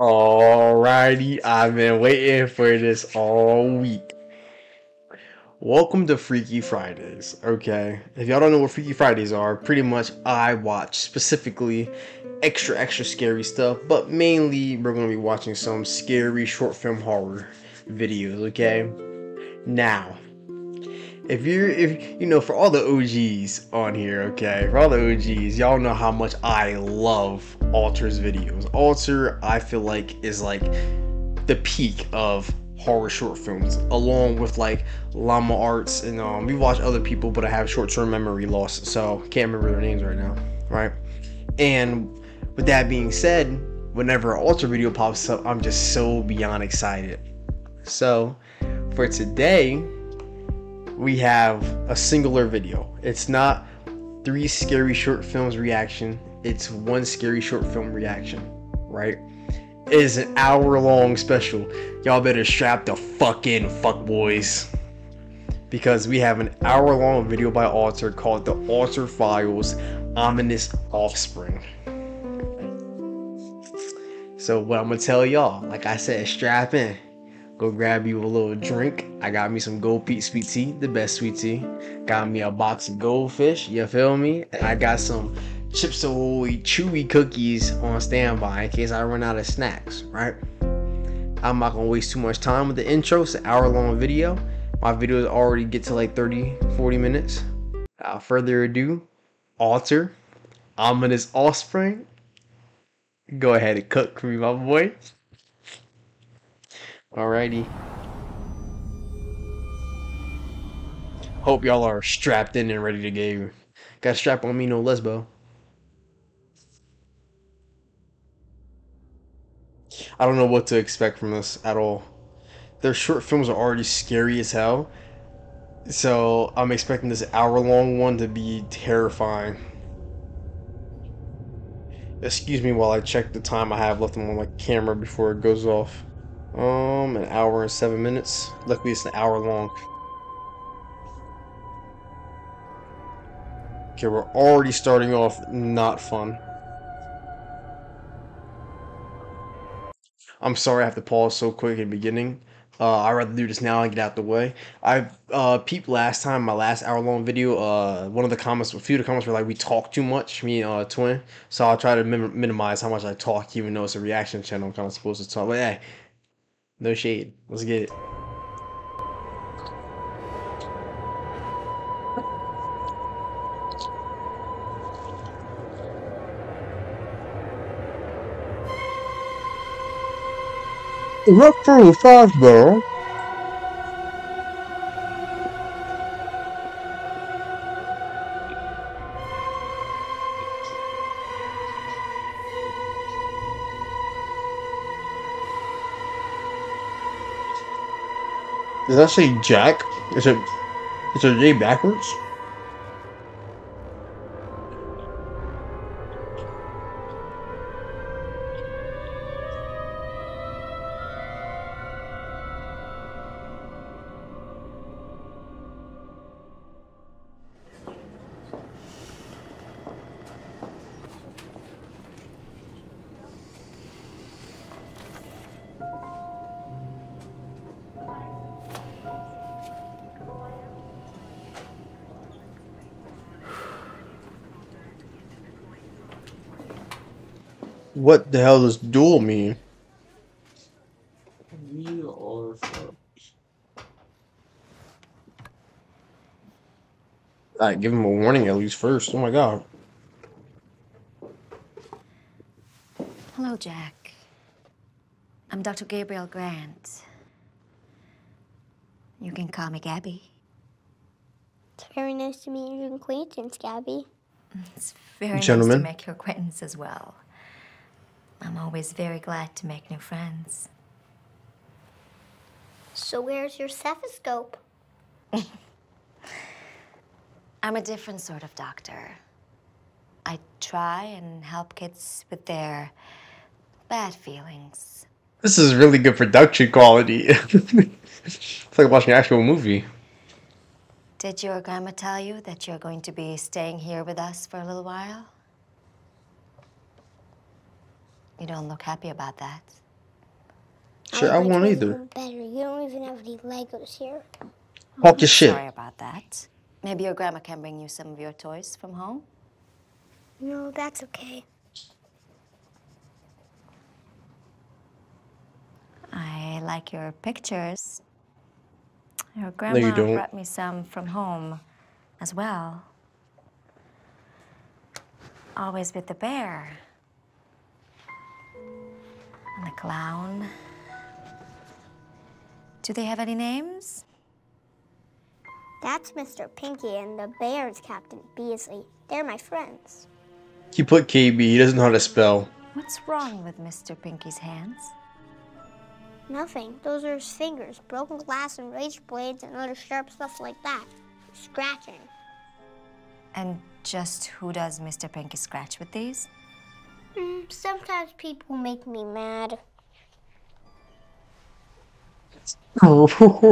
Alrighty, I've been waiting for this all week. Welcome to Freaky Fridays, okay? If y'all don't know what Freaky Fridays are, pretty much I watch specifically extra scary stuff, but mainly we're going to be watching some scary short film horror videos, okay? Now, if you know, for all the OGs on here, okay, for all the OGs, y'all know how much I love Alter's videos. Alter, I feel like, is like the peak of horror short films, along with like Llama Arts, and we watch other people, but I have short-term memory loss, so can't remember their names right now, right? And with that being said, whenever an Alter video pops up, I'm just so beyond excited. So for today, we have a singular video. It's not three scary short films reaction, it's one scary short film reaction, right? It is an hour-long special. Y'all better strap the fuck boys, because we have an hour-long video by Alter called The Alter Files, Ominous Offspring. So what I'm gonna tell y'all, like I said, strap in. Go grab you a little drink. I got me some Gold Peak sweet tea, the best sweet tea. Got me a box of goldfish, you feel me? And I got some Chips Ahoy chewy cookies on standby in case I run out of snacks, right? I'm not gonna waste too much time with the intro. It's an hour-long video. My videos already get to like 30-40 minutes. Without further ado, Alter, Ominous Offspring. Go ahead and cook for me, my boy. Alrighty. Hope y'all are strapped in and ready to game. Got strap on me, no lesbo. I don't know what to expect from this at all. Their short films are already scary as hell, so I'm expecting this hour-long one to be terrifying. Excuse me while I check the time I have left on my camera before it goes off. An hour and 7 minutes. Luckily it's an hour long. Okay, we're already starting off not fun. I'm sorry I have to pause so quick at the beginning. I'd rather do this now and get out the way. I've peeped last time, my last hour long video, one of the comments, a few of the comments were like, we talk too much, me and Twin. So I'll try to minimize how much I talk, even though it's a reaction channel, I'm kind of supposed to talk. Like, hey, no shade, let's get it. Look for the fastball. Does that say Jack? Is it J backwards? What the hell does duel mean? You are. I give him a warning at least first. Oh my god. Hello, Jack. I'm Dr. Gabriel Grant. You can call me Gabby. It's very nice to meet your acquaintance, Gabby. It's very nice to make your acquaintance as well. I'm always very glad to make new friends. So where's your stethoscope? I'm a different sort of doctor. I try and help kids with their bad feelings. This is really good production quality. It's like watching an actual movie. Did your grandma tell you that you're going to be staying here with us for a little while? You don't look happy about that. Sure, I won't either. Better. You don't even have any Legos here. Walk your shit. Sorry about that. Maybe your grandma can bring you some of your toys from home? No, that's okay. I like your pictures. Your grandma brought me some from home as well. Always with the bear. And the clown. Do they have any names? That's Mr. Pinky and the bear's Captain Beasley. They're my friends. You put KB, he doesn't know how to spell. What's wrong with Mr. Pinky's hands? Nothing. Those are his fingers. Broken glass and razor blades and other sharp stuff like that. Scratching. And just who does Mr. Pinky scratch with these? Sometimes people make me mad. Oh,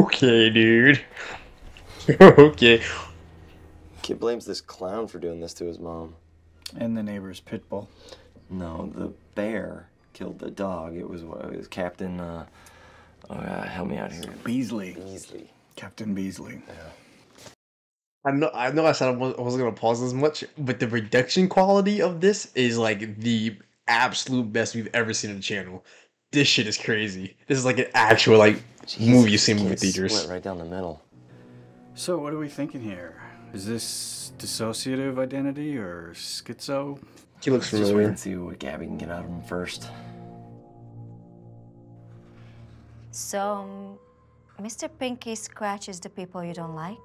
okay, dude. Okay. Kid blames this clown for doing this to his mom. And the neighbor's pit bull. No, the bear killed the dog. It was Captain, help me out here. Beasley. Captain Beasley. Yeah. I know I said I wasn't going to pause as much, but the reduction quality of this is like the absolute best we've ever seen on the channel. This shit is crazy. This is like an actual like movie you see in movie theaters. Split right down the middle. So what are we thinking here? Is this dissociative identity or schizo? He looks familiar. Just wait and see what Gabby can get out of him first. So, Mr. Pinky scratches the people you don't like?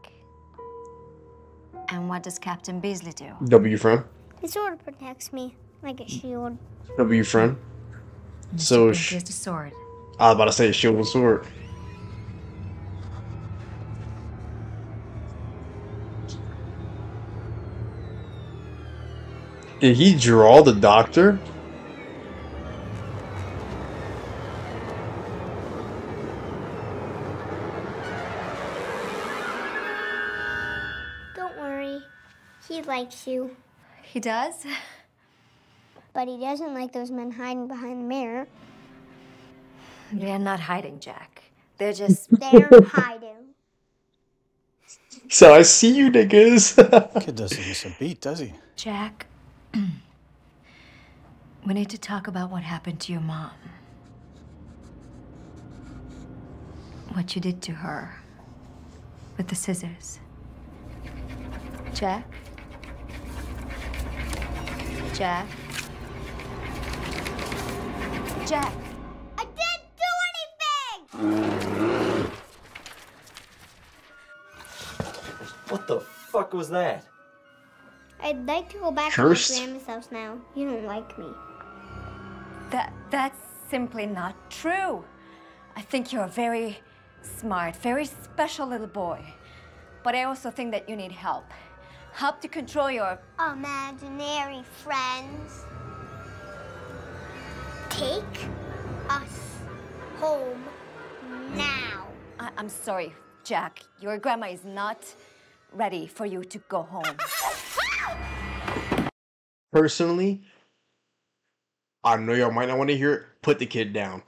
And what does Captain Beasley do? W friend. He sort of protects me, like a shield. W friend. So she has the sword. I was about to say shield and sword. Did he draw the doctor? Don't worry. He likes you. He does? But he doesn't like those men hiding behind the mirror. They're not hiding, Jack. They're just... They're hiding. So I see you, niggas. Kid doesn't miss a beat, does he? Jack... We need to talk about what happened to your mom. What you did to her with the scissors. Jack? Jack? Jack? I didn't do anything! What the fuck was that? I'd like to go back to my grandma's house now. You don't like me. That's simply not true. I think you're a very smart, very special little boy. But I also think that you need help. Help to control your... imaginary friends. Take us home now. I'm sorry, Jack. Your grandma is not ready for you to go home. Personally, I know y'all might not want to hear it, put the kid down.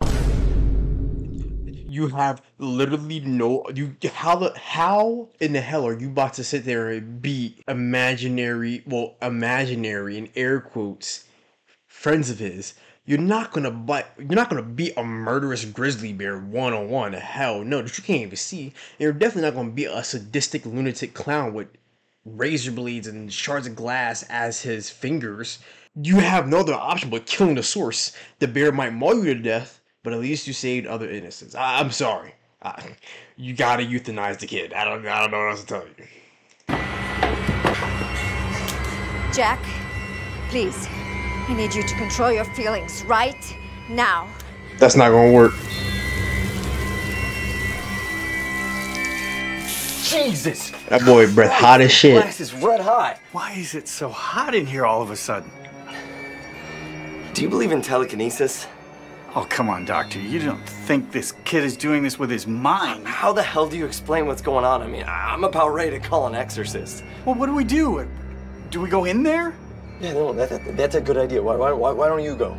You have literally no... How in the hell are you about to sit there and be imaginary in air quotes friends of his? You're not gonna beat a murderous grizzly bear one-on-one. Hell no, that you can't even see. And you're definitely not gonna be a sadistic lunatic clown with razor blades and shards of glass as his fingers. You have no other option but killing the source. The bear might maul you to death, but at least you saved other innocents. I'm sorry. You gotta euthanize the kid. I don't know what else to tell you. Jack, please. I need you to control your feelings right now. That's not gonna work. Jesus! That boy breath hot as shit. Glass is red hot. Why is it so hot in here all of a sudden? Do you believe in telekinesis? Oh, come on, Doctor. You don't think this kid is doing this with his mind. How the hell do you explain what's going on? I mean, I'm about ready to call an exorcist. Well, what do we do? Do we go in there? Yeah, no, that's a good idea. Why don't you go?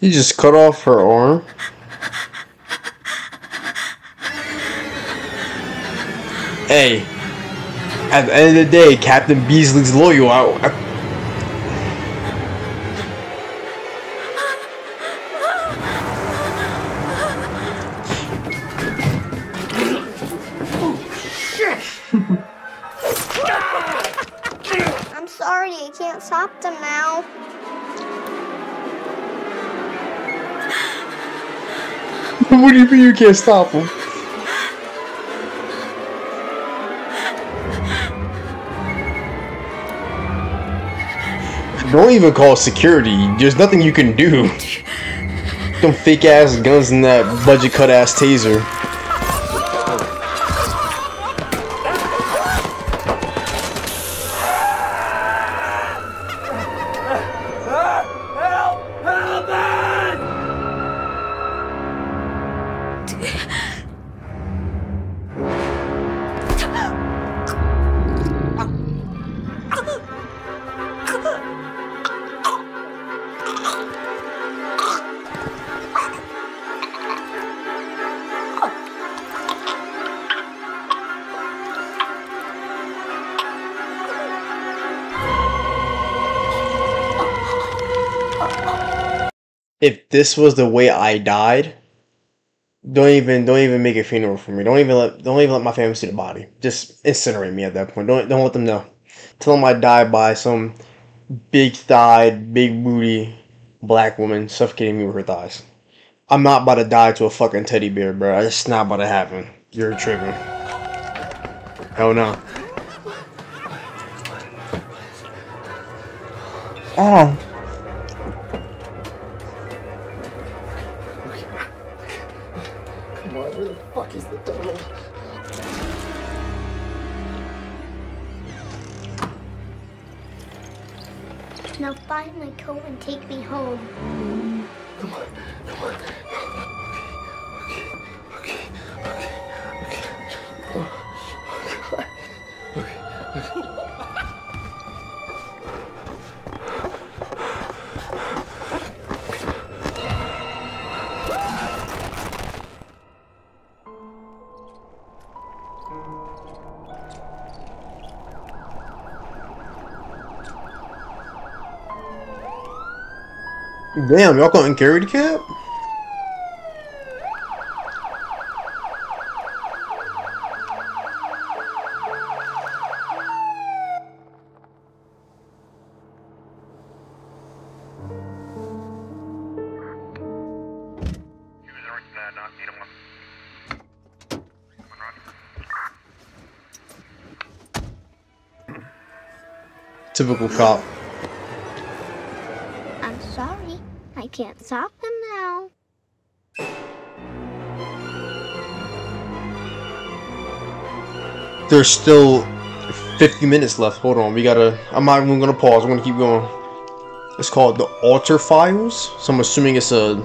He just cut off her arm. Hey, at the end of the day, Captain Beasley's loyal. I'm sorry, I can't stop them now. What do you mean you can't stop them? Don't even call security. There's nothing you can do. Them fake ass guns and that budget cut ass taser. If this was the way I died, don't even make a funeral for me. Don't even let my family see the body. Just incinerate me at that point. Don't let them know. Tell them I died by some big-thighed, big-booty black woman suffocating me with her thighs. I'm not about to die to a fucking teddy bear, bro. It's not about to happen. You're tripping. Hell no. Oh. Now find my coat and take me home. Come on, come on. Okay. Damn, y'all couldn't carry the cap? Typical cop. I can't stop them now. There's still 50 minutes left. Hold on, we gotta. I'm not even gonna pause. I'm gonna keep going. It's called The Alter Files. So I'm assuming it's a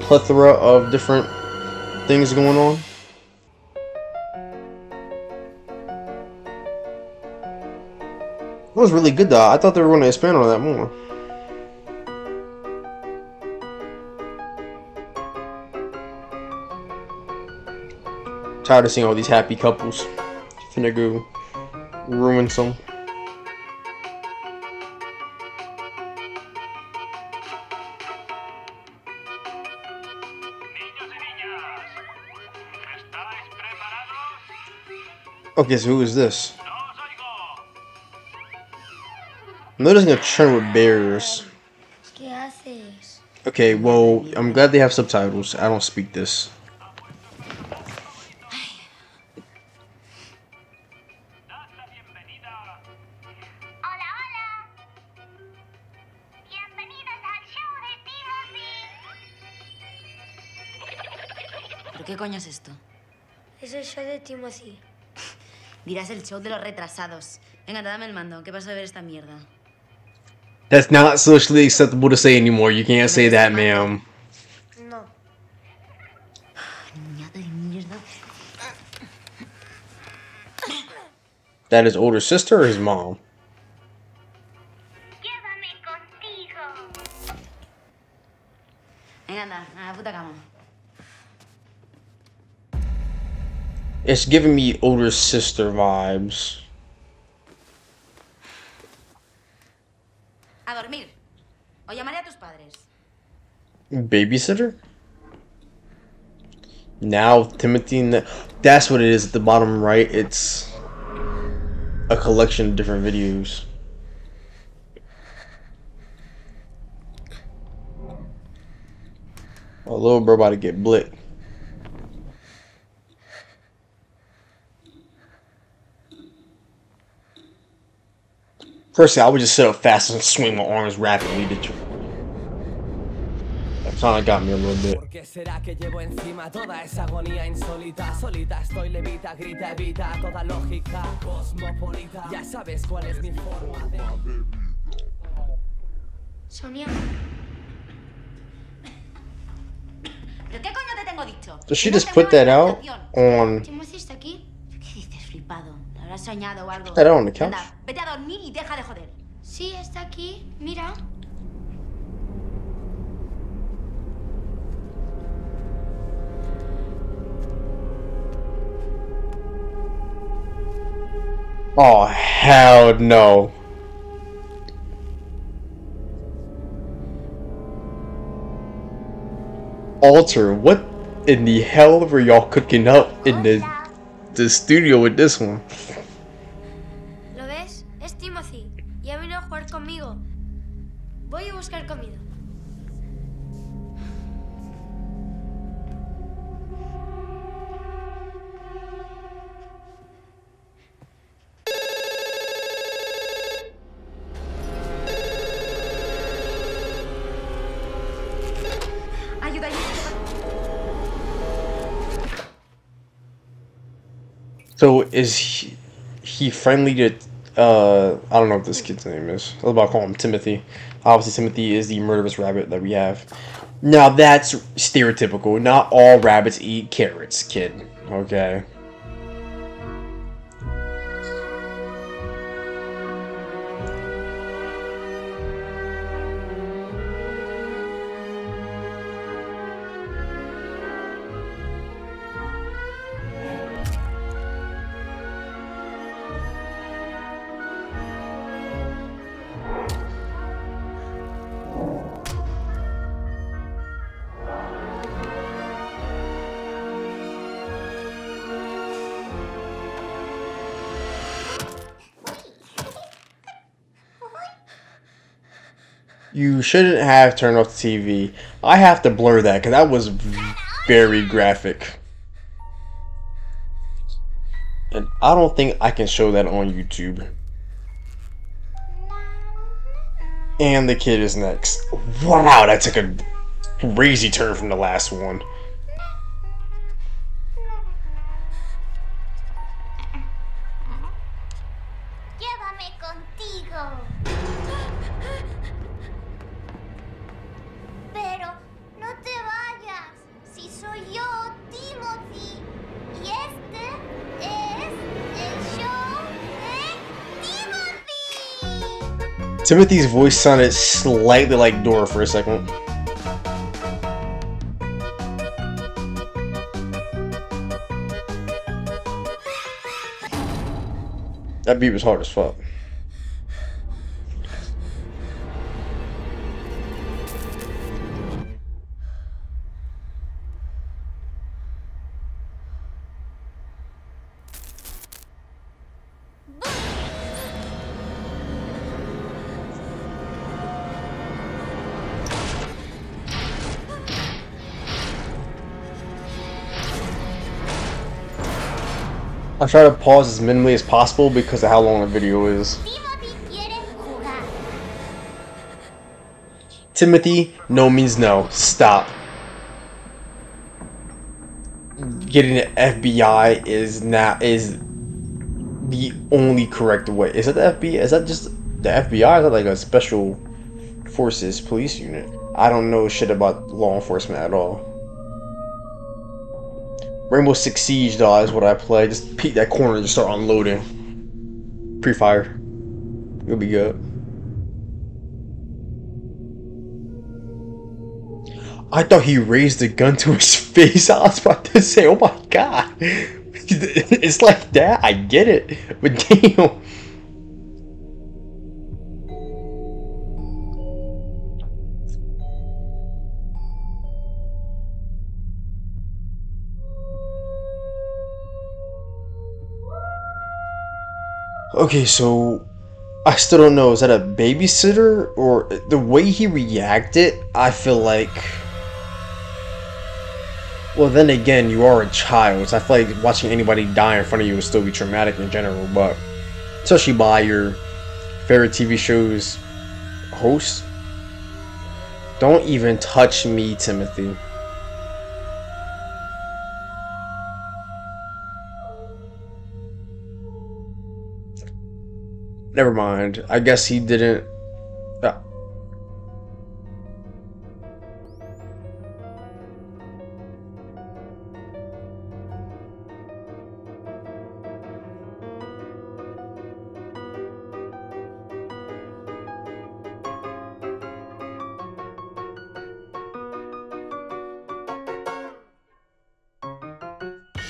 plethora of different things going on. It was really good though. I thought they were gonna expand on that more. Tired of seeing all these happy couples. Finna go ruin some. Okay, so who is this? I'm noticing a trend with bears. Okay, well, I'm glad they have subtitles. I don't speak this. Es el show de Timothy. Dirás el show de los retrasados. Venga, dame el mando. ¿Qué pasa de ver esta mierda? That's not socially acceptable to say anymore. You can't say that, ma'am. No. That his older sister or his mom? It's giving me older sister vibes. A dormir. O llamaré a tus padres. Babysitter? Now Timothy, that's what it is at the bottom right. It's a collection of different videos. Oh, little bro about to get blicked. Personally, I would just sit up fast and swing my arms rapidly to try. That kind of got me a little bit. So she just put that out on. Put that out on the couch. Oh, hell no. Alter, what in the hell were y'all cooking up in the studio with this one? ¿Lo ves? Es Timothy. Ya vino a jugar conmigo. Voy a buscar comida. So is he friendly to, I don't know what this kid's name is. I was about to call him Timothy. Obviously, Timothy is the murderous rabbit that we have. Now, that's stereotypical. Not all rabbits eat carrots, kid. Okay. You shouldn't have turned off the TV. I have to blur that because that was very graphic. And I don't think I can show that on YouTube. And the kid is next. Wow, that took a crazy turn from the last one. Timothy's voice sounded slightly like Dora for a second. That beat was hard as fuck. I try to pause as minimally as possible because of how long the video is. Timothy, no means no. Stop. Getting the FBI is the only correct way. Is that the FBI? Is that just the FBI? Is that like a special forces police unit? I don't know shit about law enforcement at all. Rainbow Six Siege, though, is what I play. Just peek that corner and just start unloading. Pre-fire. You'll be good. I thought he raised the gun to his face. I was about to say, oh my god. It's like that, I get it. But damn. Okay, so I still don't know. Is that a babysitter? Or the way he reacted, I feel like... Well, then again, you are a child, so I feel like watching anybody die in front of you would still be traumatic in general, but especially by your favorite TV show's host. Don't even touch me, Timothy. Never mind. I guess he didn't...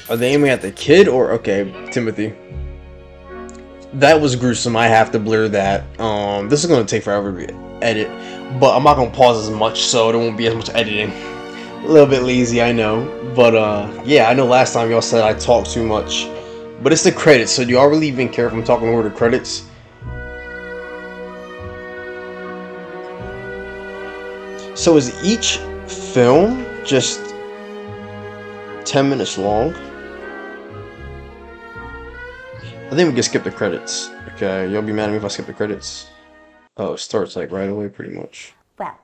Are they aiming at the kid or... Okay, Timothy. That was gruesome. I have to blur that. This is going to take forever to edit. But I'm not going to pause as much, so there won't be as much editing. A little bit lazy, I know. But, yeah, I know last time y'all said I talked too much. But it's the credits, so do y'all really even care if I'm talking over the credits? So is each film just 10 minutes long? I think we can skip the credits. Okay, you'll be mad at me if I skip the credits. Oh, it starts like right away pretty much. Well,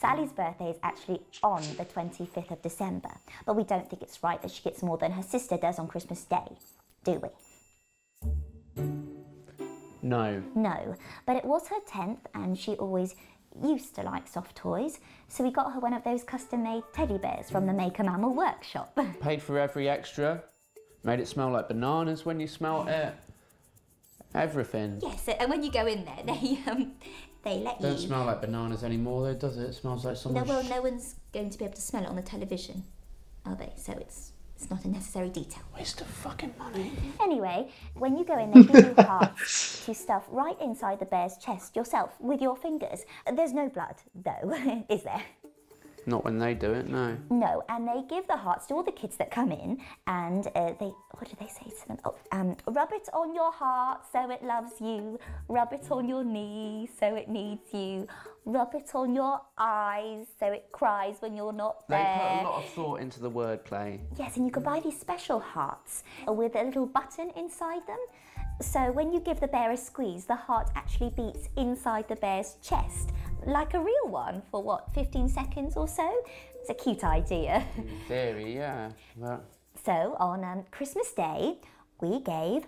Sally's birthday is actually on the 25th of December, but we don't think it's right that she gets more than her sister does on Christmas Day, do we? No. No, but it was her 10th and she always used to like soft toys, so we got her one of those custom-made teddy bears from the Make-A-Mammal workshop. Paid for every extra. Made it smell like bananas when you smell it. Everything. Yes, and when you go in there, they let you... It doesn't smell like bananas anymore though, does it? It smells like something... No, well, no one's going to be able to smell it on the television, are they? So it's not a necessary detail. Waste of fucking money. Anyway, when you go in, they give you hearts to stuff right inside the bear's chest yourself, with your fingers. There's no blood, though, is there? Not when they do it, no. No, and they give the hearts to all the kids that come in, and they, what do they say to them? Oh, rub it on your heart so it loves you. Rub it on your knee so it needs you. Rub it on your eyes so it cries when you're not there. They put a lot of thought into the wordplay. Yes, and you can buy these special hearts with a little button inside them. So when you give the bear a squeeze, the heart actually beats inside the bear's chest, like a real one, for what, 15 seconds or so? It's a cute idea. In theory, yeah. But... So on Christmas Day, we gave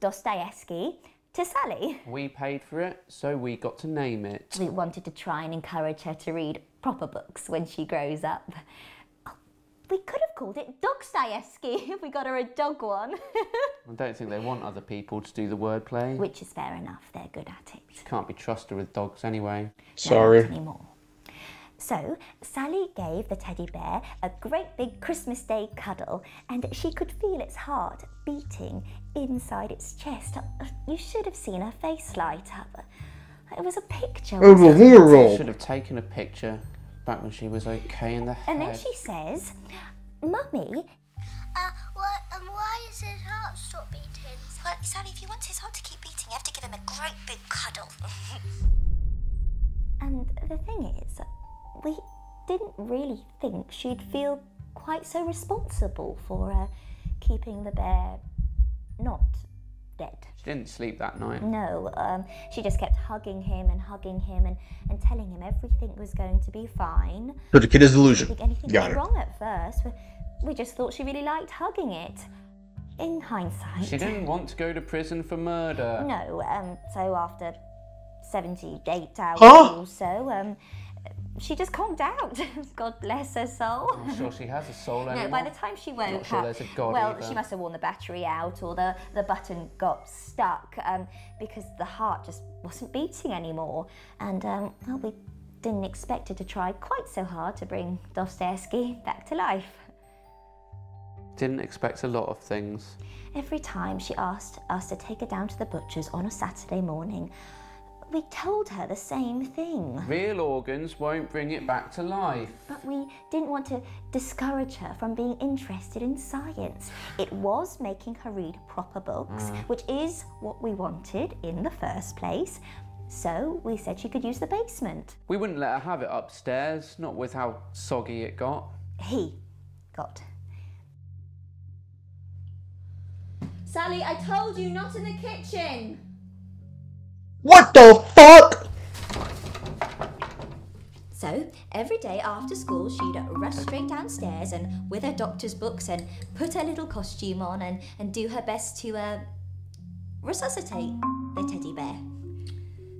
Dostoevsky to Sally. We paid for it, so we got to name it. We wanted to try and encourage her to read proper books when she grows up. We could have called it Dostoevsky if we got her a dog one. I don't think they want other people to do the wordplay. Which is fair enough, they're good at it. You can't be trusted with dogs anyway. Sorry. Not anymore. So, Sally gave the teddy bear a great big Christmas Day cuddle, and she could feel its heart beating inside its chest. You should have seen her face light up. It was a picture. It was horrible. You should have taken a picture. Back when she was okay in the head. And then she says, Mummy... why is his heart stop beating? Look, Sally, if you want his heart to keep beating, you have to give him a great big cuddle. And the thing is, we didn't really think she'd feel quite so responsible for keeping the bear not dead. She didn't sleep that night. No, she just kept hugging him and telling him everything was going to be fine. So the kid is delusional. Anything was wrong at first. We just thought she really liked hugging it. In hindsight, she didn't want to go to prison for murder. No, so after 78 hours or so, she just calmed out. God bless her soul. I'm sure she has a soul anymore. No, by the time she woke up, there's a god well, either. She must have worn the battery out or the button got stuck because the heart just wasn't beating anymore. And well, we didn't expect her to try quite so hard to bring Dostoevsky back to life. Didn't expect a lot of things. Every time she asked us to take her down to the butcher's on a Saturday morning, we told her the same thing. Real organs won't bring it back to life. But we didn't want to discourage her from being interested in science. It was making her read proper books, which is what we wanted in the first place. So we said she could use the basement. We wouldn't let her have it upstairs, not with how soggy it got. He got. Sally, I told you not in the kitchen. What the fuck? So, every day after school, she'd rush straight downstairs and with her doctor's books and put her little costume on and do her best to resuscitate the teddy bear.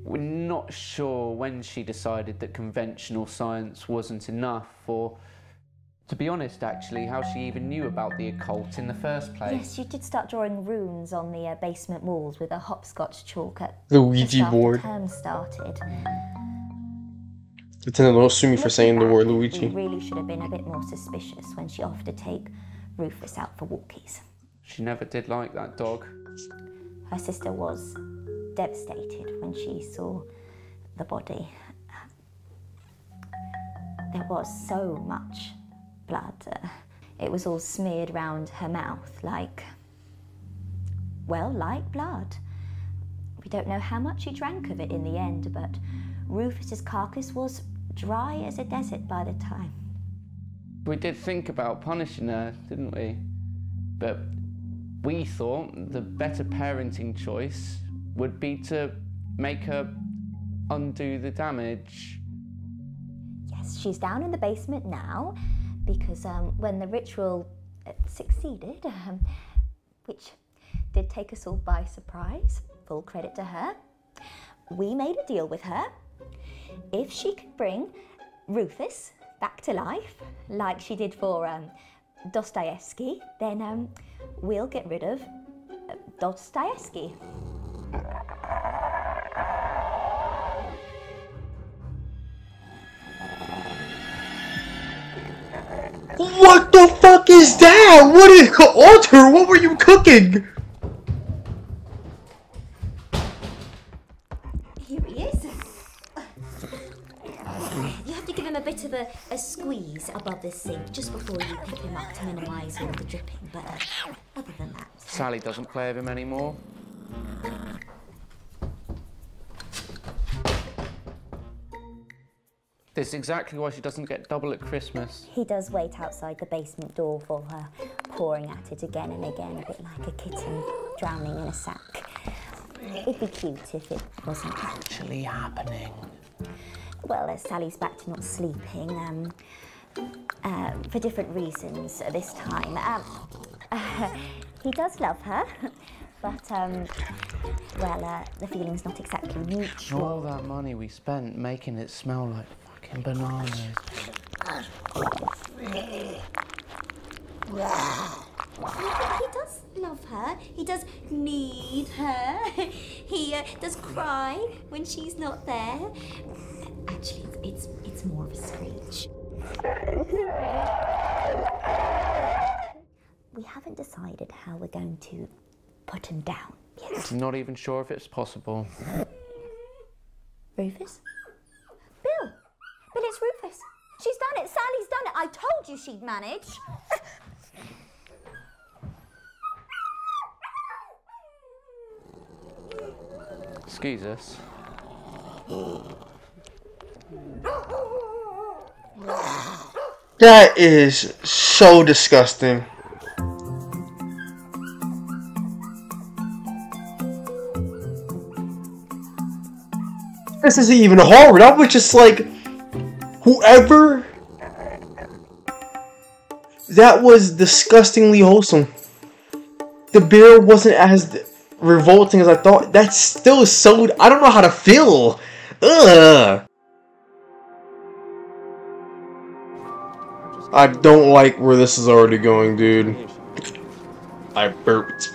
We're not sure when she decided that conventional science wasn't enough, or, to be honest, actually, how she even knew about the occult in the first place. Yes, she did start drawing runes on the basement walls with a hopscotch chalk at the Ouija board. The term started. Lieutenant, don't sue me for saying the word Luigi. We really should have been a bit more suspicious when she offered to take Rufus out for walkies. She never did like that dog. Her sister was devastated when she saw the body. There was so much blood. It was all smeared round her mouth like, well, like blood. We don't know how much she drank of it in the end, but Rufus's carcass was dry as a desert by the time. We did think about punishing her, didn't we? But we thought the better parenting choice would be to make her undo the damage. Yes, she's down in the basement now, because when the ritual succeeded, which did take us all by surprise, full credit to her, we made a deal with her. If she could bring Rufus back to life, like she did for Dostoevsky, then we'll get rid of Dostoevsky. What the fuck is that? What is Alter? What were you cooking? Here he is. You have to give him a bit of a squeeze above the sink just before you pick him up to minimise all the dripping. But other than that, Sally doesn't play with him anymore. It's exactly why she doesn't get double at Christmas. He does wait outside the basement door for her, pouring at it again and again, a bit like a kitten drowning in a sack. It'd be cute if it wasn't actually happening. Well, as Sally's back to not sleeping, for different reasons this time. He does love her, but well, the feeling's not exactly mutual. All that money we spent making it smell like and bananas. He does love her. He does need her. He does cry when she's not there. Actually, it's more of a screech. We haven't decided how we're going to put him down yet. Not even sure if it's possible. Rufus? But it's Rufus. She's done it. Sally's done it. I told you she'd manage. Excuse us. That is so disgusting. This isn't even hard. I was just like, whoever, that was disgustingly wholesome. The beer wasn't as revolting as I thought. That's still so, I don't know how to feel. Ugh. I don't like where this is already going, dude. I burped.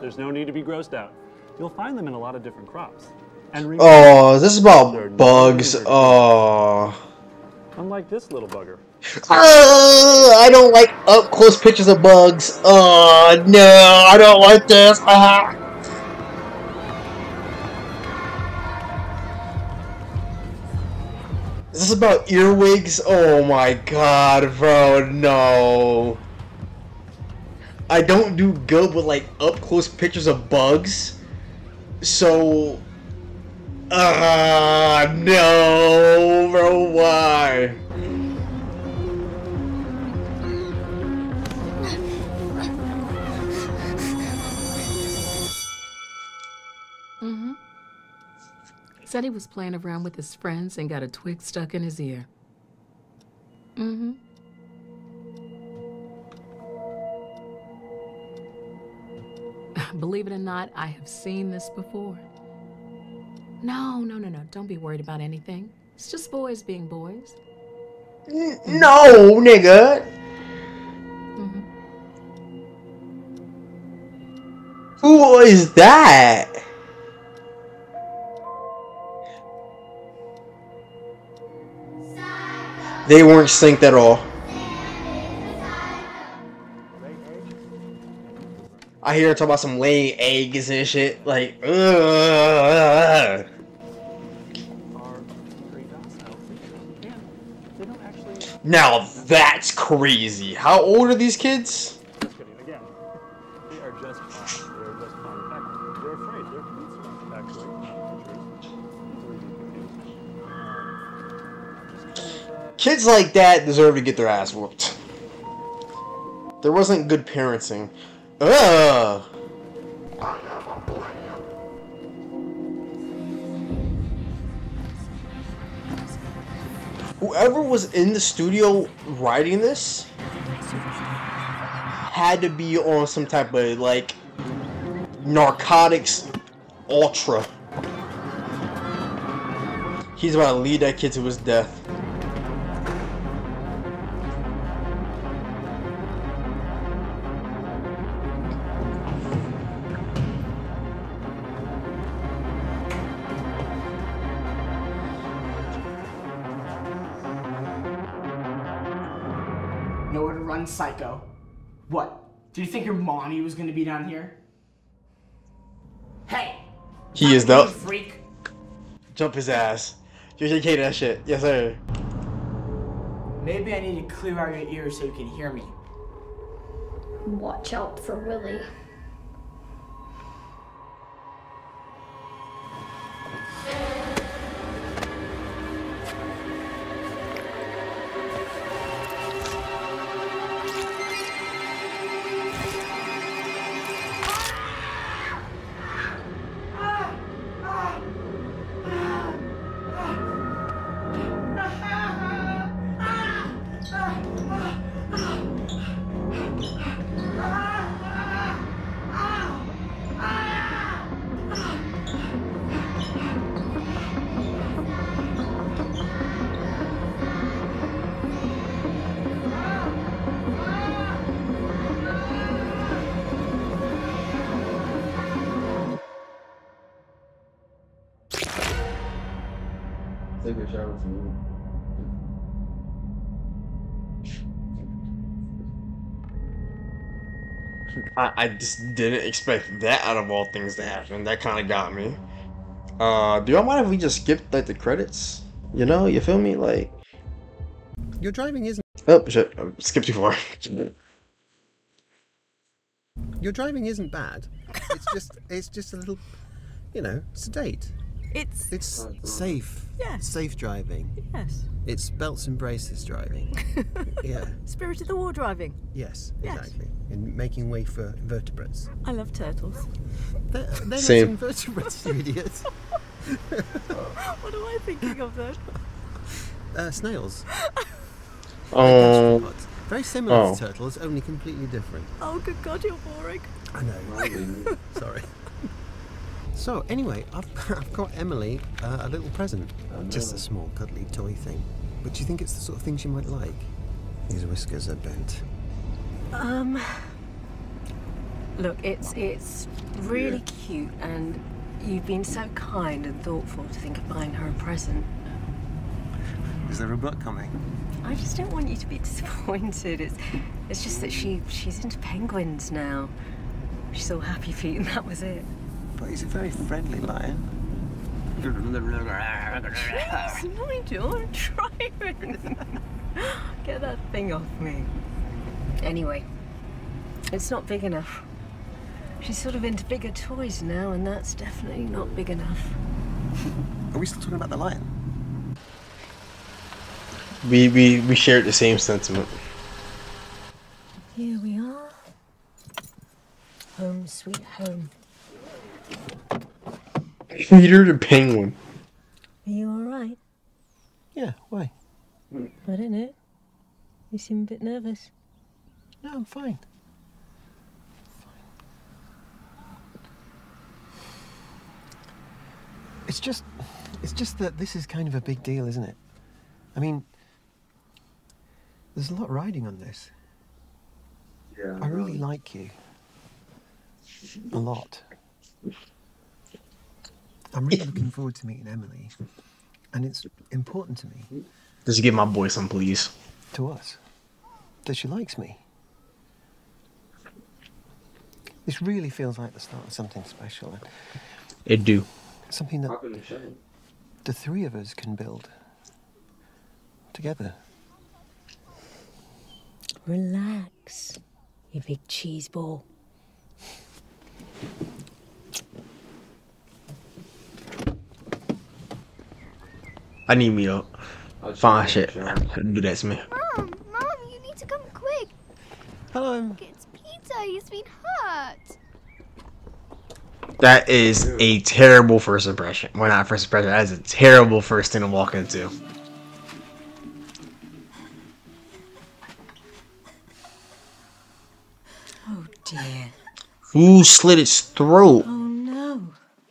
There's no need to be grossed out. You'll find them in a lot of different crops. And oh, this is about bugs. Oh. Unlike this little bugger. I don't like up close pictures of bugs. Oh no, I don't like this. Ah. Is this about earwigs? Oh my god, bro, no. I don't do good with like up close pictures of bugs. So no, bro, why? Mm-hmm. Said he was playing around with his friends and got a twig stuck in his ear. Mm-hmm. Believe it or not, I have seen this before. No. Don't be worried about anything. It's just boys being boys. No, nigga. Mm-hmm. Who is that? They weren't synced at all. I hear her talk about some laying eggs and shit. Like, ugh. Now that's crazy. How old are these kids? Kids like that deserve to get their ass whooped. There wasn't good parenting. Ugh. I am a boy. Whoever was in the studio writing this had to be on some type of like narcotics ultra. He's about to lead that kid to his death. Psycho. What? Did you think your mommy was gonna be down here? Hey! He is the freak. Jump his ass. JJK that shit. Yes, sir. Maybe I need to clear out your ears so you can hear me. Watch out for Willie. I just didn't expect that out of all things to happen. That kind of got me. Do y'all mind if we just skipped like the credits? You know, you feel me? Like, your driving isn't. Oh shit! I skipped too far. Your driving isn't bad. It's just a little, you know, sedate. It's safe. Yes. Safe driving. Yes. It's belts and braces driving. Yeah. Spirit of the war driving. Yes, exactly. Yes. And making way for invertebrates. I love turtles. They're not invertebrates, you idiots. What am I thinking of then? Snails. Oh. Very similar to turtles, only completely different. Oh, good God, you're boring. I know. Sorry. So anyway, I've got Emily a little present, just a small cuddly toy thing. But do you think it's the sort of thing she might like? These whiskers are bent. Look, it's really cute, and you've been so kind and thoughtful to think of buying her a present. Is there a book coming? I just don't want you to be disappointed. It's just that she's into penguins now. She saw Happy Feet and that was it. But he's a very friendly lion. It's Nigel, I'm driving. Get that thing off me. Anyway, it's not big enough. She's sort of into bigger toys now, and that's definitely not big enough. Are we still talking about the lion? We shared the same sentiment. Here we are. Home sweet home. Peter the penguin. Are you alright? Yeah, why? I don't know. You seem a bit nervous. No, I'm fine. It's just that this is kind of a big deal, isn't it? I mean, there's a lot riding on this. Yeah. I really like you. A lot. I'm really looking forward to meeting Emily. And it's important to me. Does she give my boy some, please? To us. That she likes me. This really feels like the start of something special. It do. Something that the three of us can build together. Relax, you big cheese ball. I need me up. Fine shit. Do that to me. Mom, you need to come quick. Hello. It's Peter. He's been hurt. That is a terrible first impression. Well, not first impression. That is a terrible first thing to walk into. Oh dear. Who slit its throat? Oh no.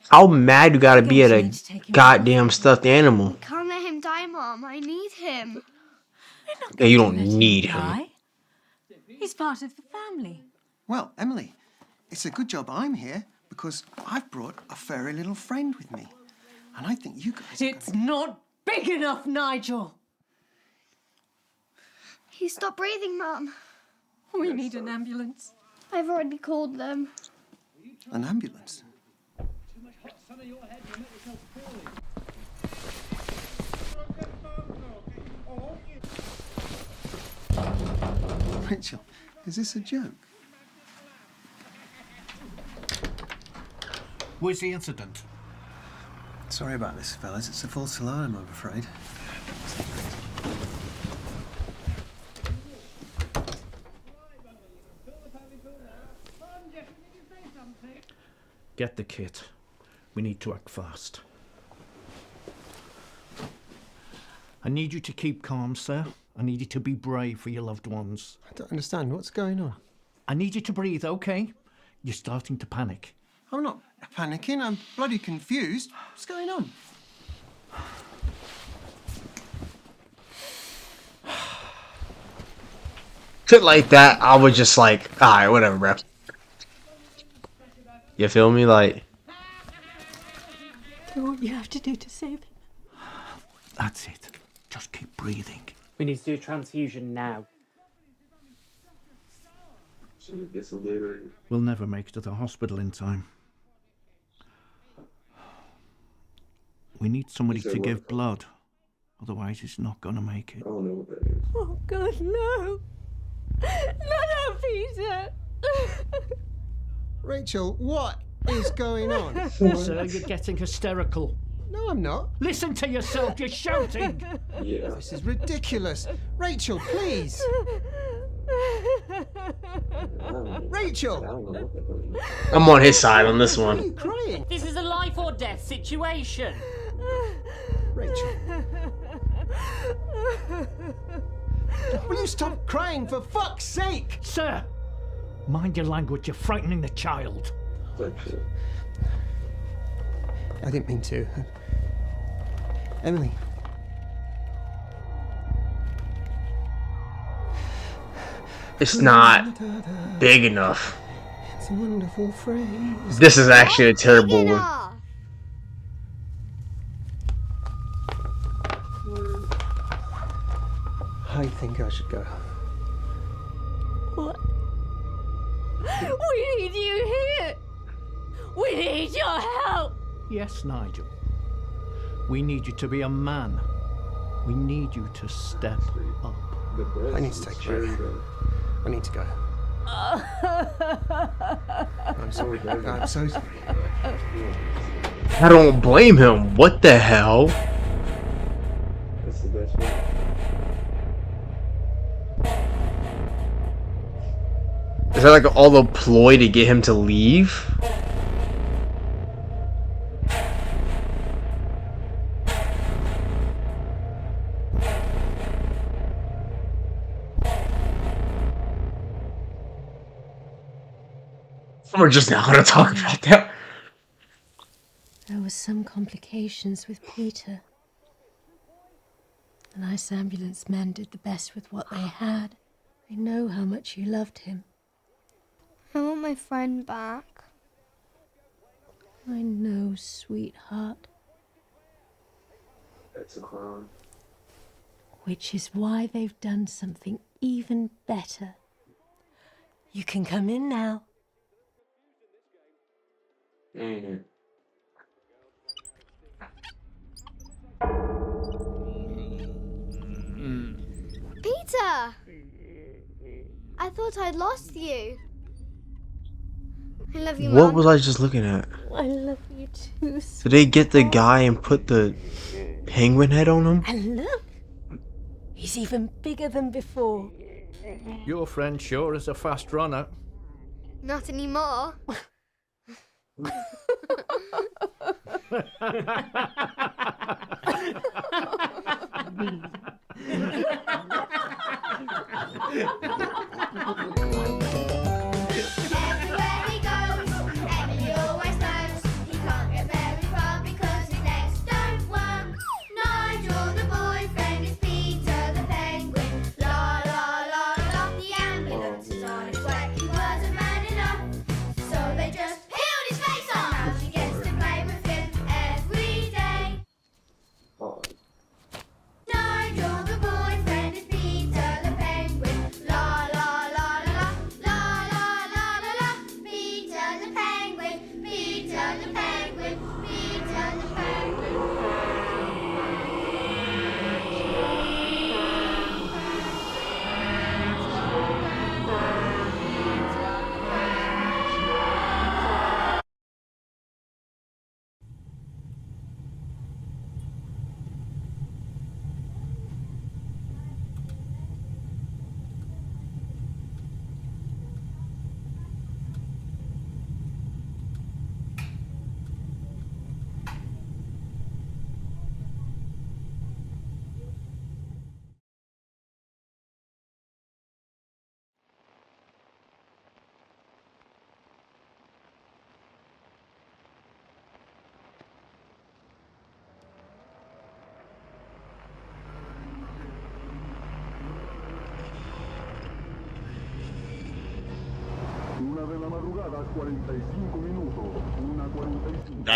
How mad you gotta be at a goddamn stuffed animal. Can't let him die, Mom. I need him. No, you don't need him. He's part of the family. Well, Emily, it's a good job I'm here. Because I've brought a furry little friend with me. And I think you guys... It's not big enough, Nigel! He stopped breathing, Mum. We need an ambulance. I've already called them. An ambulance? Rachel, is this a joke? Where's the incident? Sorry about this, fellas. It's a false alarm, I'm afraid. Get the kit. We need to act fast. I need you to keep calm, sir. I need you to be brave for your loved ones. I don't understand. What's going on? I need you to breathe, okay? You're starting to panic. I'm not panicking, I'm bloody confused. What's going on? Shit like that, I was just like, alright, whatever, bro. You feel me? Like... Do what you have to do to save him. That's it. Just keep breathing. We need to do a transfusion now. We'll never make it to the hospital in time. We need somebody to give blood, otherwise it's not gonna make it. Oh, no. Oh God, no! No, Peter! Rachel, what is going on? Sir, you're getting hysterical. No, I'm not. Listen to yourself, you're shouting! Yeah. This is ridiculous. Rachel, please! Rachel! I'm on his side on this one. Why are you crying? This is a life or death situation. Rachel. Will you stop crying for fuck's sake? Sir, mind your language, you're frightening the child. Rachel. I didn't mean to. Emily. It's not big enough. With wonderful frames. This is actually a terrible one. I think I should go. What? We need you here. We need your help. Yes, Nigel. We need you to be a man. We need you to step up. I need to take care. I need to go. I'm sorry. I'm so sorry. I don't blame him. What the hell? That's the best one. Is that like all the ploy to get him to leave? We're just not going to talk about that. There were some complications with Peter. The nice ambulance men did the best with what they had. They know how much you loved him. I want my friend back. I know, sweetheart. That's a clown. Which is why they've done something even better. You can come in now. Mm-hmm. Peter! I thought I'd lost you. I love you, Mom. What was I just looking at? I love you too. Did they get the guy and put the penguin head on him? And look, he's even bigger than before. Your friend sure is a fast runner. Not anymore.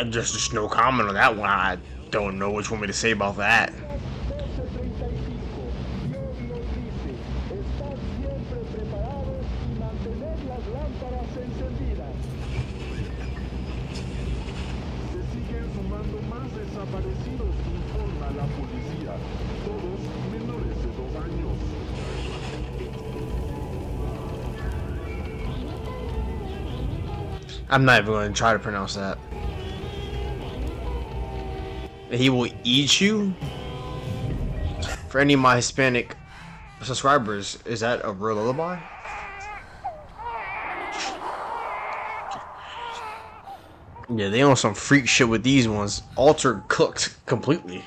Just no comment on that one. I don't know what you want me to say about that. I'm not even going to try to pronounce that. He will eat you? For any of my Hispanic subscribers, is that a real lullaby? Yeah, they on some freak shit with these ones. Altered, cooked completely.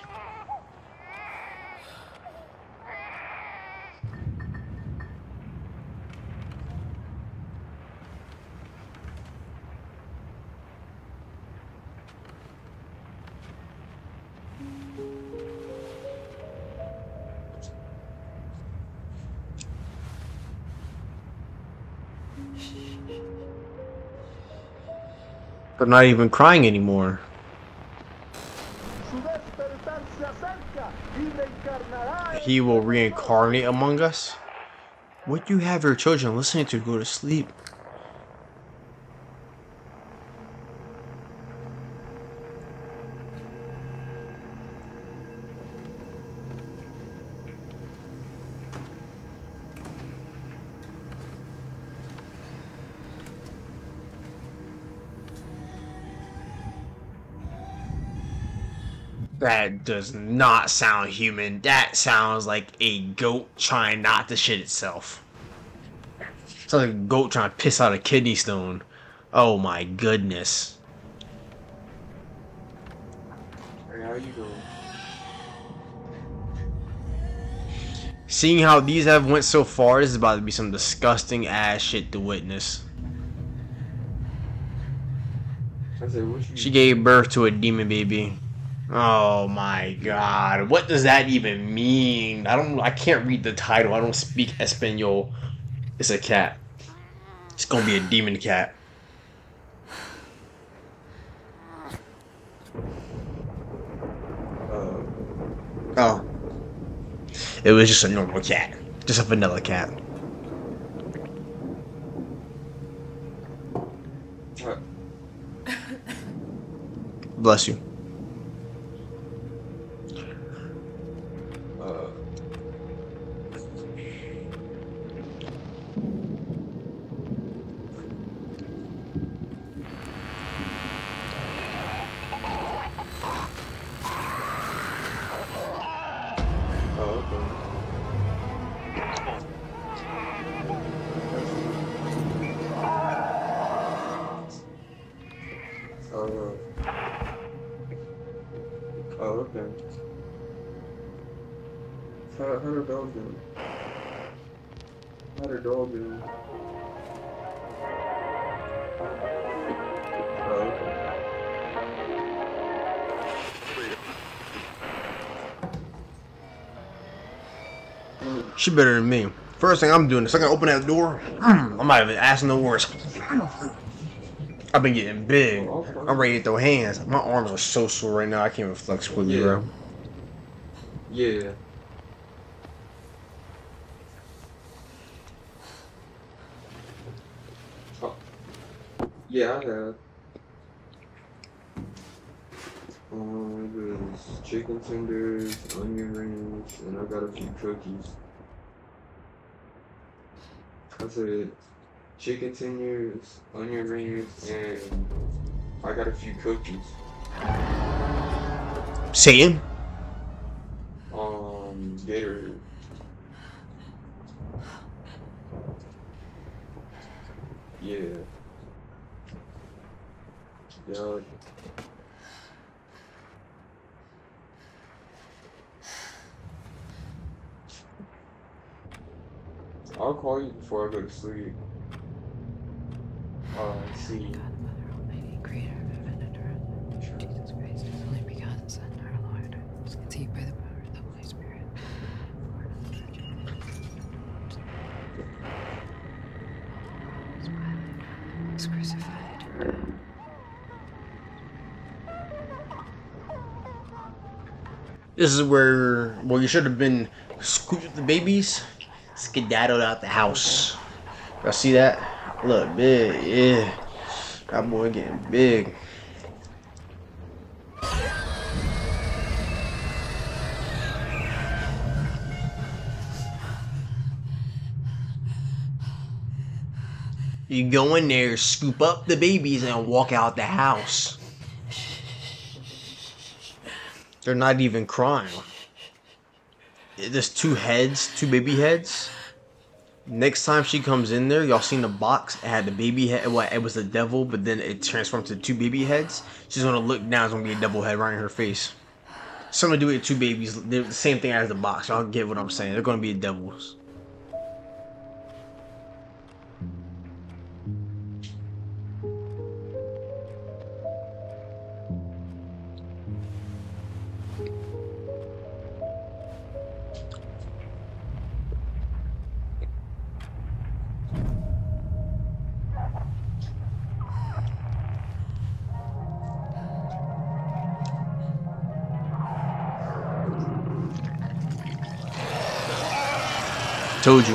I'm not even crying anymore. He will reincarnate among us? What do you have your children listening to go to sleep? That does not sound human. That sounds like a goat trying not to shit itself. Sounds like a goat trying to piss out a kidney stone. Oh my goodness. Hey, how you doing? Seeing how these have went so far, this is about to be some disgusting ass shit to witness. I said, what you... She gave birth to a demon baby. Oh my god, what does that even mean? I can't read the title. I don't speak Espanol. It's a cat. It's gonna be a demon cat. Oh. It was just a normal cat. Just a vanilla cat. What? Bless you. She better than me. First thing I'm doing is I'm gonna open that door. I'm not even asking no words. I've been getting big. I'm ready to throw hands. My arms are so sore right now. I can't even flex with you, bro. Yeah. Oh. Yeah, I have. There's chicken tenders, onion rings, and I got a few cookies. I said chicken tenders, onion rings, and I got a few cookies. Satan? Gatorade. Yeah. Yeah. I'll call you before I go to sleep. Let's see. God, Mother Almighty, Creator of heaven and earth, sure. Jesus Christ, His only begotten Son, our Lord, was conceived by the power of the Holy Spirit, born of the Virgin Mary, was crucified, This is where, well, you should have been scooped with the babies. Skedaddled out the house. Y'all see that? Look, big, yeah. That boy getting big. You go in there, scoop up the babies, and walk out the house. They're not even crying. There's two heads, two baby heads. Next time she comes in there, y'all seen the box? It had the baby head. Well, it was the devil, but then it transformed to two baby heads. She's gonna look down. It's gonna be a devil head right in her face. Something to do with two babies. They're the same thing as the box. Y'all get what I'm saying? They're gonna be devils. told you.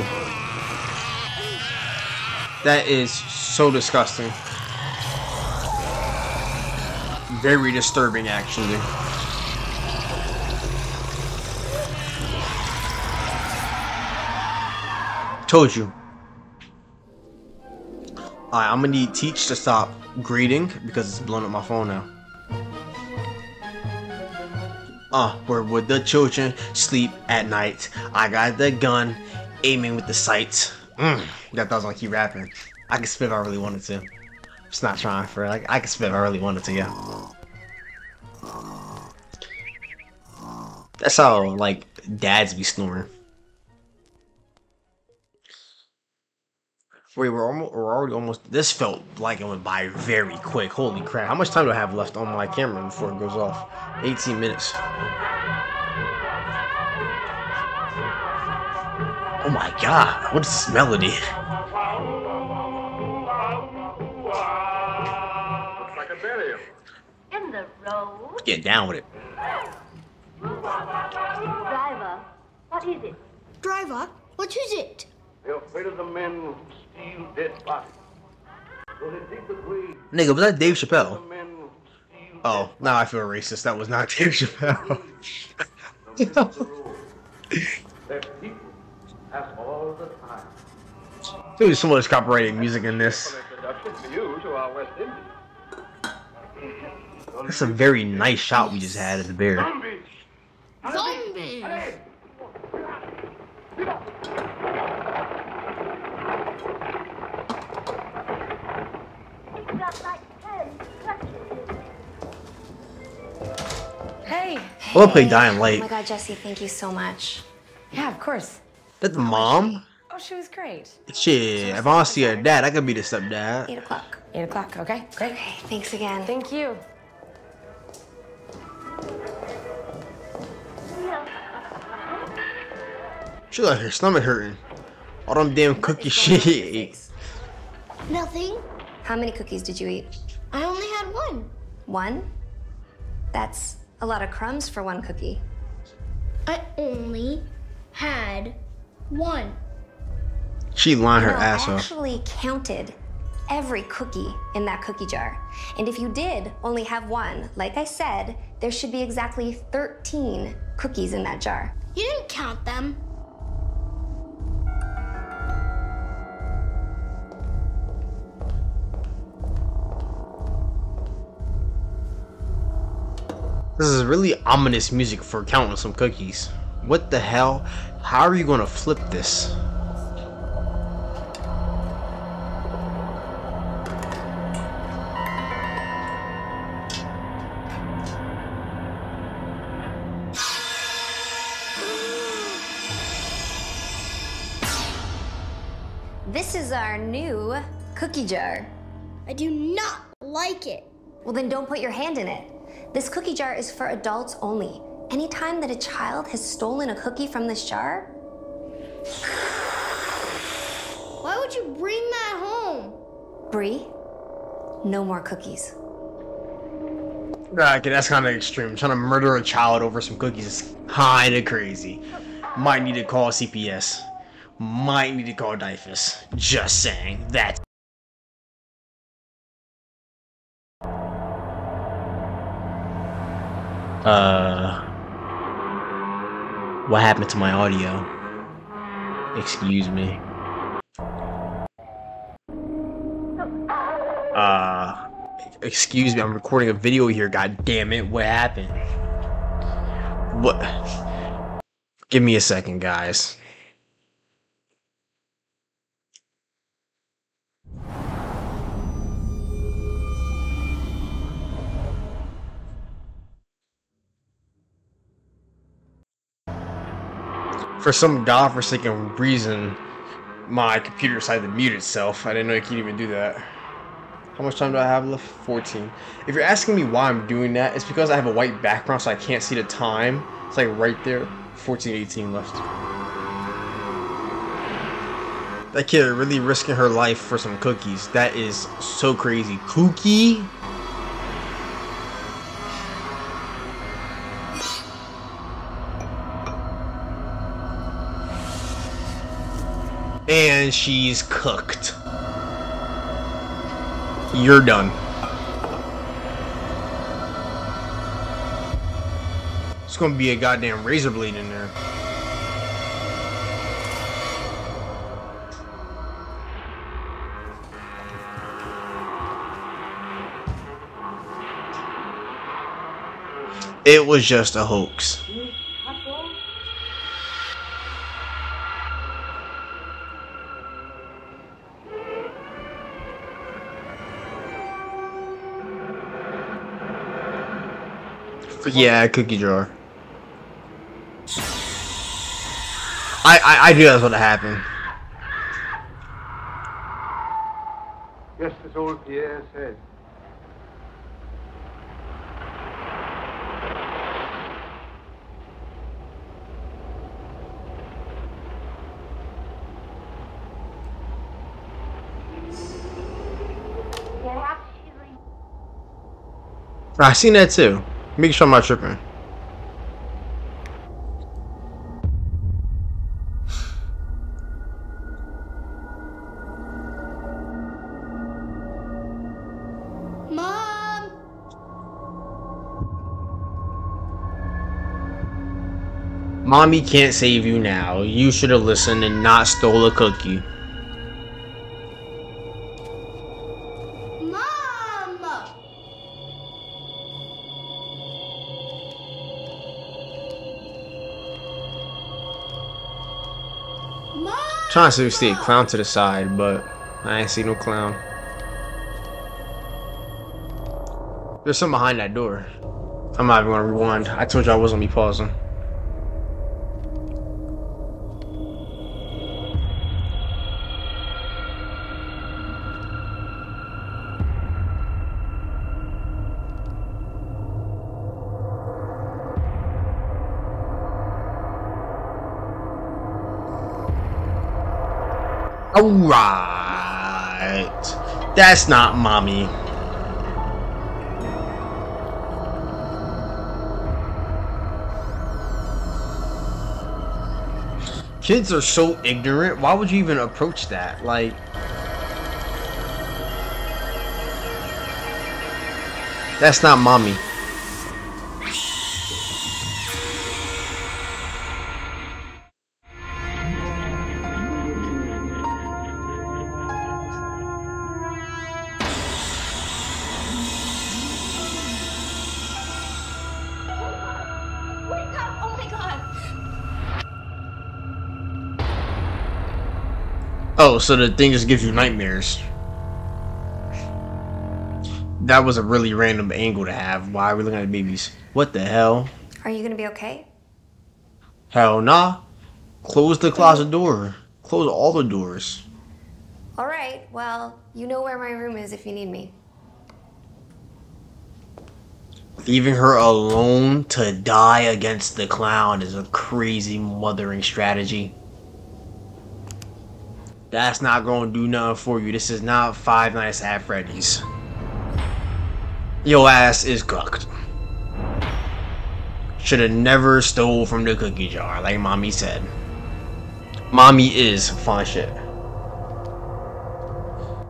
That is so disgusting. Very disturbing, actually. Told you. Alright, I'm gonna need Teach to stop greeting because it's blowing up my phone now. Where would the children sleep at night? I got the gun, aiming with the sights. That doesn't keep rapping. I could spit if I really wanted to. It's not trying for it. I could spit if I really wanted to, yeah. That's how, like, dads be snoring. Wait, we're already almost... This felt like it went by very quick. Holy crap. How much time do I have left on my camera before it goes off? 18 minutes. Oh my god, what is this melody? In the road. Get down with it. Driver, what is it? Driver, what is it? They're afraid of the men who steal dead bodies. So they dig the grave. Nigga, was that Dave Chappelle? Oh, now I feel racist. That was not Dave Chappelle. Dude, so much copyrighted music in this. That's a very nice shot we just had at the bear. Zombies! Hey! We'll play Dying Light. Oh my god, Jesse, thank you so much. Yeah, of course. That's mom? Oh, she was great. Shit, if I see her dad, I could be the stepdad. 8 o'clock. 8 o'clock, okay, great. Okay, thanks again. Thank you. She like her stomach hurting. All them damn cookie shit. Nothing. How many cookies did you eat? I only had one. One? That's a lot of crumbs for one cookie. I only had one. She lined her ass off. I actually counted every cookie in that cookie jar. And if you did only have one, like I said, there should be exactly 13 cookies in that jar. You didn't count them. This is really ominous music for counting some cookies. What the hell? How are you gonna flip this? This is our new cookie jar. I do not like it. Well, then don't put your hand in it. This cookie jar is for adults only. Anytime that a child has stolen a cookie from this jar... Why would you bring that home? Bree, no more cookies. Okay, that's kind of extreme. Trying to murder a child over some cookies is kind of crazy. Might need to call CPS. Might need to call DIFUS. Just saying. That's... what happened to my audio? Excuse me. Excuse me, I'm recording a video here, god damn it, what happened? What? Give me a second, guys. For some godforsaken reason, my computer decided to mute itself. I didn't know you could even do that. How much time do I have left? 14. If you're asking me why I'm doing that, it's because I have a white background so I can't see the time. It's like right there. 14:18 left. That kid really risking her life for some cookies. That is so crazy. Kooky? And she's cooked. You're done. It's gonna be a goddamn razor blade in there. It was just a hoax. Yeah, cookie jar. I knew that's what happened. Just as old Pierre said. I seen that too. Make sure I'm not tripping. Mom. Mommy can't save you now. You should have listened and not stole a cookie. Trying to see a clown to the side, but I ain't see no clown. There's something behind that door. I'm not even gonna rewind. I told you I wasn't gonna be pausing. Alright. That's not mommy. Kids are so ignorant. Why would you even approach that? Like, that's not mommy. Oh, so the thing just gives you nightmares. That was a really random angle to have. Why are we looking at babies? What the hell? Are you gonna be okay? Hell nah. Close the closet door. Close all the doors. Alright, well, you know where my room is if you need me. Leaving her alone to die against the clown is a crazy mothering strategy. That's not gonna do nothing for you. This is not Five Nights at Freddy's. Your ass is cooked. Should have never stole from the cookie jar, like mommy said. Mommy is fun shit.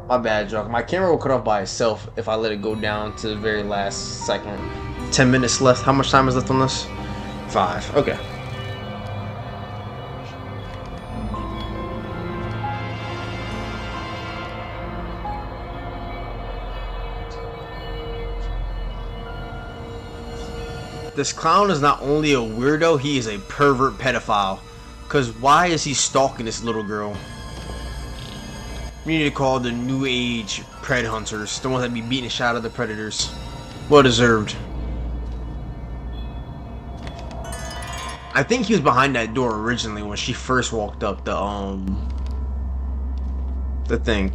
My bad, Jock. My camera will cut off by itself if I let it go down to the very last second. 10 minutes left. How much time is left on this? 5. Okay. This clown is not only a weirdo, he is a pervert pedophile. Cause why is he stalking this little girl? We need to call the new age pred hunters, the ones that be beating the shit out of the predators. Well deserved. I think he was behind that door originally when she first walked up the thing.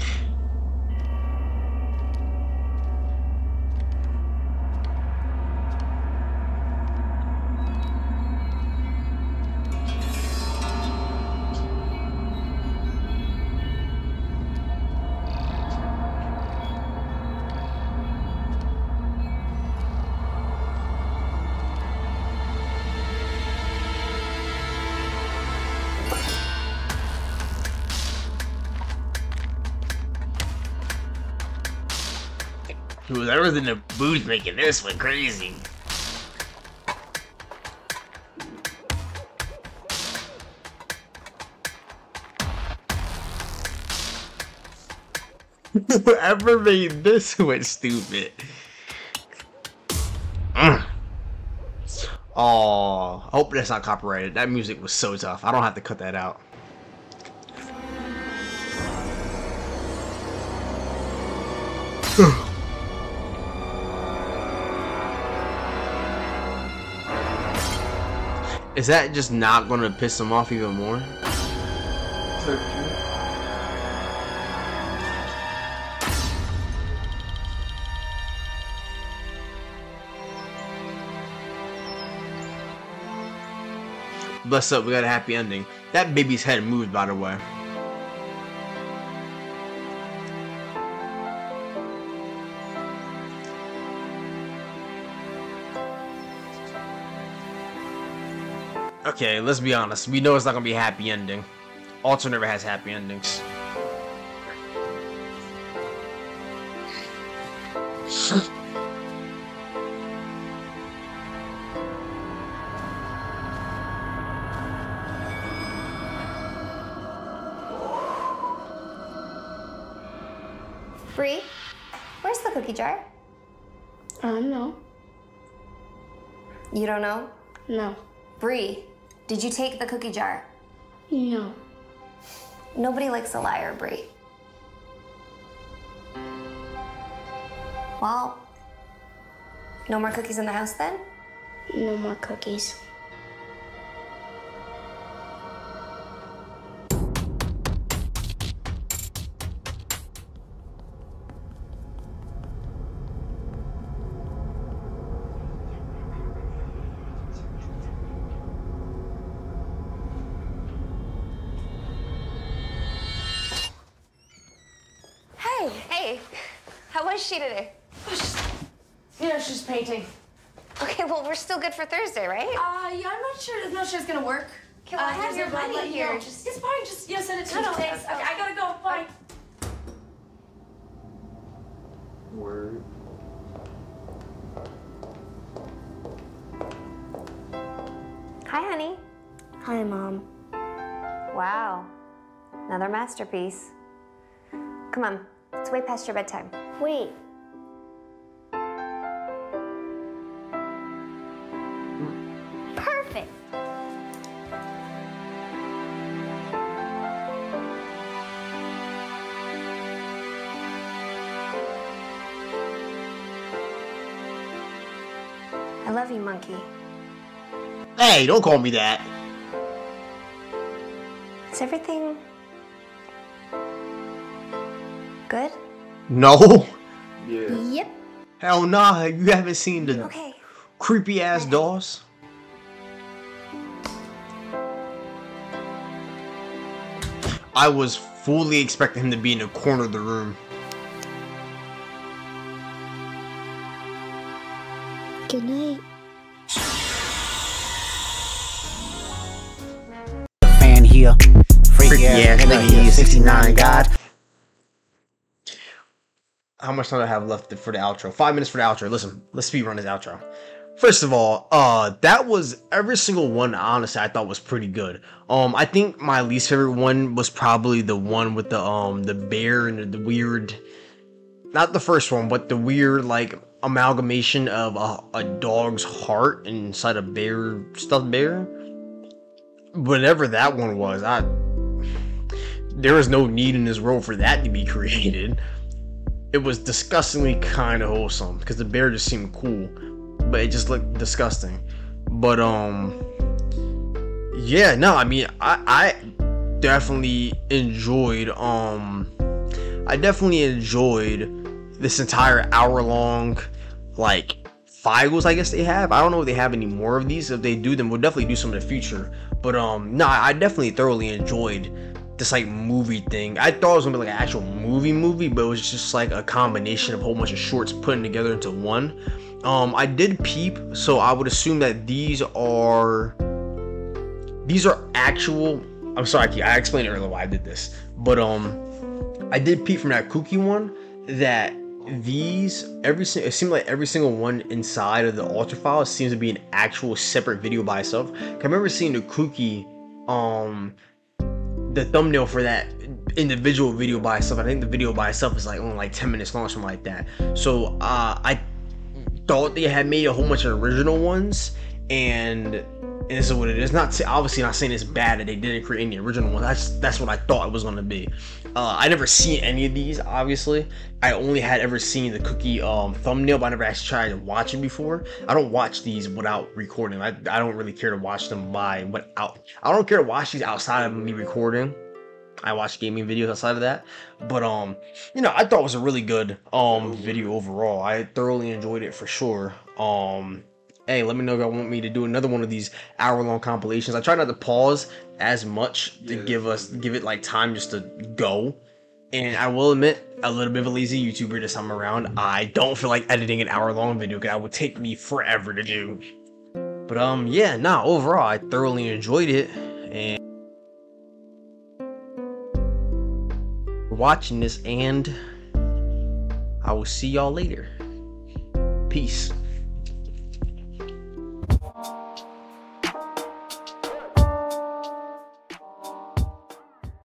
Whoever's in the booth making this went crazy. Whoever made this went stupid. Oh, I hope that's not copyrighted. That music was so tough. I don't have to cut that out. Is that just not gonna piss them off even more? Bless up, we got a happy ending. That baby's head moved, by the way. Okay, let's be honest. We know it's not gonna be a happy ending. Alter never has happy endings. Bree, where's the cookie jar? No. You don't know? No. Bree, did you take the cookie jar? No. Nobody likes a liar, Bree. Well, no more cookies in the house then? No more cookies. Today? Oh, she's painting. Okay, well, we're still good for Thursday, right? Yeah, I'm not sure it's gonna work. Can I have your money here? No. It's fine, just, you know, send it to me. No, thanks. Okay, I gotta go, bye. Word. Hi, honey. Hi, Mom. Wow, another masterpiece. Come on, it's way past your bedtime. Wait. Perfect. I love you, monkey. Hey, don't call me that. Is everything good? No. Yeah. Yep. Hell nah, you haven't seen the creepy ass dolls. I was fully expecting him to be in the corner of the room. Good night. Fan here. Freaky ass nigga, 69 God. How much time do I have left for the outro? 5 minutes for the outro. Listen, let's speedrun this outro. First of all, that was every single one, honestly, I thought was pretty good. I think my least favorite one was probably the one with the bear and the weird, not the first one, but the weird, like, amalgamation of a dog's heart inside a bear, stuffed bear. Whatever that one was, there is no need in this world for that to be created. It was disgustingly kind of wholesome because the bear just seemed cool, but it just looked disgusting. But yeah, no, I mean, I definitely enjoyed this entire hour-long, like, files, I guess they have. I don't know if they have any more of these. If they do, then we'll definitely do some in the future. But no, I definitely thoroughly enjoyed this, like, movie thing. I thought it was gonna be like an actual movie, but it was just like a combination of a whole bunch of shorts putting together into one. I did peep, so I would assume that these are actual, I'm sorry, I explained earlier why I did this, but I did peep from that kooky one that these, it seemed like every single one inside of the Alter Files seems to be an actual separate video by itself. I remember seeing the Kooky, the thumbnail for that individual video by itself. I think the video by itself is like only like 10 minutes long, something like that. So I thought they had made a whole bunch of original ones, and this is what it is. Not obviously not saying it's bad that they didn't create any original ones. That's what I thought it was gonna be. I never seen any of these. Obviously, I only had ever seen the Kooky thumbnail, but I never actually tried to watch it before. I don't watch these without recording. I don't really care to watch them I don't care to watch these outside of me recording. I watch gaming videos outside of that, but you know, I thought it was a really good video overall. I thoroughly enjoyed it for sure. Hey, let me know if y'all want me to do another one of these hour-long compilations. I try not to pause as much to give it like time just to go. And I will admit, a little bit of a lazy YouTuber this time around. I don't feel like editing an hour-long video because that would take me forever to do. But yeah, nah, overall I thoroughly enjoyed it. And watching this, and I will see y'all later. Peace.